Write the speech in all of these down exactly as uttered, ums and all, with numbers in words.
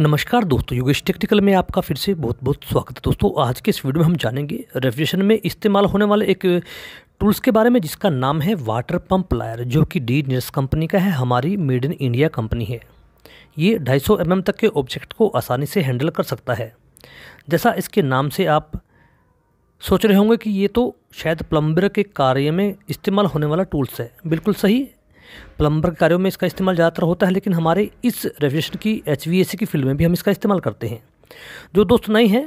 नमस्कार दोस्तों, योगेश टेक्निकल में आपका फिर से बहुत बहुत स्वागत है। दोस्तों आज के इस वीडियो में हम जानेंगे रेफ्रिजरेशन में इस्तेमाल होने वाले एक टूल्स के बारे में जिसका नाम है वाटर पंप लायर, जो कि डी नीयर्स कंपनी का है, हमारी मेड इन इंडिया कंपनी है। ये ढाई सौ एम एम तक के ऑब्जेक्ट को आसानी से हैंडल कर सकता है। जैसा इसके नाम से आप सोच रहे होंगे कि ये तो शायद प्लम्बर के कार्य में इस्तेमाल होने वाला टूल्स है, बिल्कुल सही, प्लम्बर के कार्यों में इसका इस्तेमाल ज़्यादातर होता है, लेकिन हमारे इस रेफ्रिजरेशन की एच वी एस सी की फील्ड में भी हम इसका इस्तेमाल करते हैं। जो दोस्त नए हैं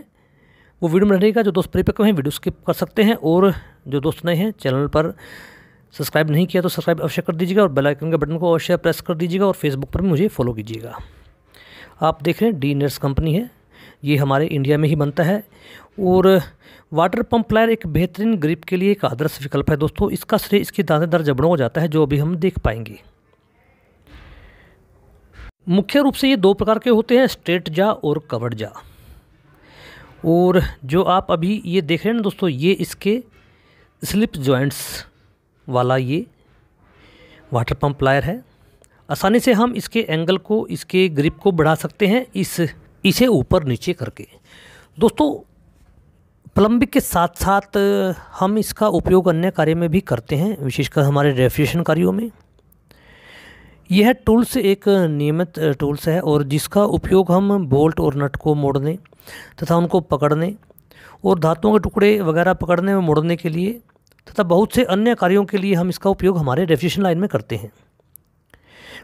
वो वीडियो में रहेगा, जो दोस्त परिपक्व हैं वीडियो स्किप कर सकते हैं, और जो दोस्त नए हैं चैनल पर सब्सक्राइब नहीं किया तो सब्सक्राइब अवश्य कर दीजिएगा और बेल आइकन के बटन को अवश्य प्रेस कर दीजिएगा और फेसबुक पर भी मुझे फॉलो कीजिएगा। आप देख रहे हैं डी नीयर्स कंपनी है, ये हमारे इंडिया में ही बनता है, और वाटर पंप लायर एक बेहतरीन ग्रिप के लिए एक आदर्श विकल्प है। दोस्तों इसका श्रेय इसकी दानेदार जबड़ों को जाता है, जो अभी हम देख पाएंगे। मुख्य रूप से ये दो प्रकार के होते हैं, स्ट्रेट जा और कवर्ड जा। और जो आप अभी ये देख रहे हैं ना दोस्तों, ये इसके स्लिप जॉइंट्स वाला ये वाटर पंप लायर है। आसानी से हम इसके एंगल को, इसके ग्रिप को बढ़ा सकते हैं इस इसे ऊपर नीचे करके। दोस्तों प्लम्बिंग के साथ साथ हम इसका उपयोग अन्य कार्य में भी करते हैं, विशेषकर हमारे रेफ्रिजरेशन कार्यों में। यह टूल्स एक नियमित टूल्स है और जिसका उपयोग हम बोल्ट और नट को मोड़ने तथा उनको पकड़ने और धातुओं के टुकड़े वगैरह पकड़ने में मोड़ने के लिए तथा बहुत से अन्य कार्यों के लिए हम इसका उपयोग हमारे रेफ्रिजरेशन लाइन में करते हैं।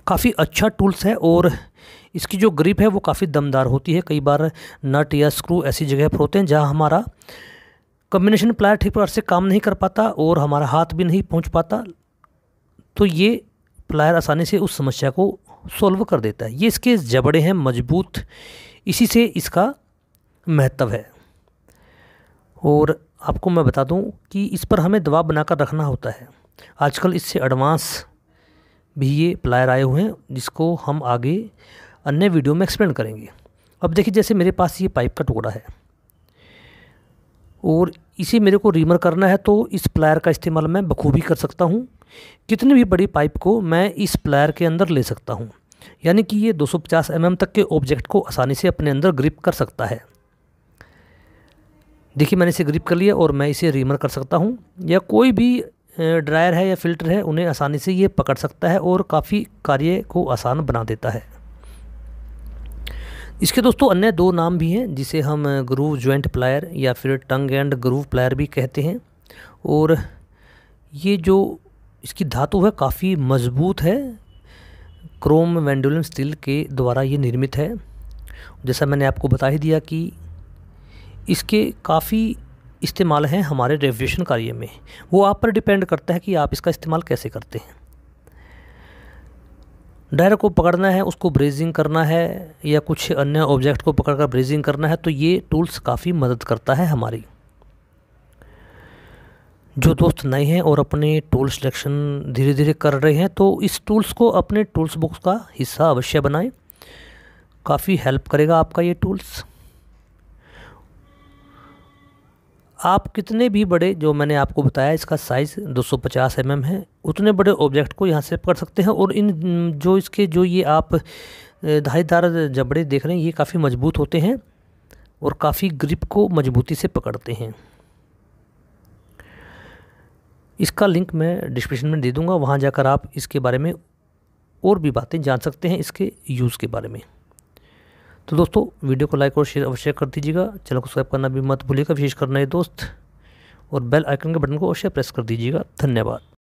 काफ़ी अच्छा टूल्स है और इसकी जो ग्रिप है वो काफ़ी दमदार होती है। कई बार नट या स्क्रू ऐसी जगह पर होते हैं जहाँ हमारा कम्बिनेशन प्लायर ठीक प्रकार से काम नहीं कर पाता और हमारा हाथ भी नहीं पहुँच पाता, तो ये प्लायर आसानी से उस समस्या को सॉल्व कर देता है। ये इसके जबड़े हैं मजबूत, इसी से इसका महत्व है। और आपको मैं बता दूं कि इस पर हमें दबाव बनाकर रखना होता है। आजकल इससे एडवांस भी ये प्लायर आए हुए हैं, जिसको हम आगे अन्य वीडियो में एक्सप्लेन करेंगे। अब देखिए, जैसे मेरे पास ये पाइप का टुकड़ा है और इसे मेरे को रीमर करना है, तो इस प्लायर का इस्तेमाल मैं बखूबी कर सकता हूँ। कितनी भी बड़ी पाइप को मैं इस प्लायर के अंदर ले सकता हूँ, यानी कि ये दो सौ पचास एम एम तक के ऑब्जेक्ट को आसानी से अपने अंदर ग्रिप कर सकता है। देखिए मैंने इसे ग्रिप कर लिया और मैं इसे रीमर कर सकता हूँ, या कोई भी ड्रायर है या फिल्टर है उन्हें आसानी से ये पकड़ सकता है और काफ़ी कार्य को आसान बना देता है। इसके दोस्तों अन्य दो नाम भी हैं, जिसे हम ग्रूव जॉइंट प्लायर या फिर टंग एंड ग्रूव प्लायर भी कहते हैं। और ये जो इसकी धातु है काफ़ी मजबूत है, क्रोम वेंडुलम स्टील के द्वारा ये निर्मित है। जैसा मैंने आपको बता ही दिया कि इसके काफ़ी इस्तेमाल हैं हमारे रेफ्रिजरेशन कार्य में, वो आप पर डिपेंड करता है कि आप इसका इस्तेमाल कैसे करते हैं। डायर को पकड़ना है, उसको ब्रेजिंग करना है, या कुछ अन्य ऑब्जेक्ट को पकड़कर ब्रेजिंग करना है, तो ये टूल्स काफ़ी मदद करता है हमारी। जो दोस्त नए हैं और अपने टूल सिलेक्शन धीरे धीरे कर रहे हैं, तो इस टूल्स को अपने टूल्स बॉक्स का हिस्सा अवश्य बनाएं, काफ़ी हेल्प करेगा आपका ये टूल्स। आप कितने भी बड़े, जो मैंने आपको बताया इसका साइज़ दो सौ पचास एम एम है, उतने बड़े ऑब्जेक्ट को यहाँ से पकड़ सकते हैं। और इन जो इसके जो ये आप धारीदार जबड़े देख रहे हैं, ये काफ़ी मजबूत होते हैं और काफ़ी ग्रिप को मजबूती से पकड़ते हैं। इसका लिंक मैं डिस्क्रिप्शन में दे दूँगा, वहाँ जाकर आप इसके बारे में और भी बातें जान सकते हैं, इसके यूज़ के बारे में। तो दोस्तों वीडियो को लाइक और शेयर अवश्य कर दीजिएगा, चैनल को सब्सक्राइब करना भी मत भूलिएगा, विशेष कर नए दोस्त, और बेल आइकन के बटन को अवश्य प्रेस कर दीजिएगा। धन्यवाद।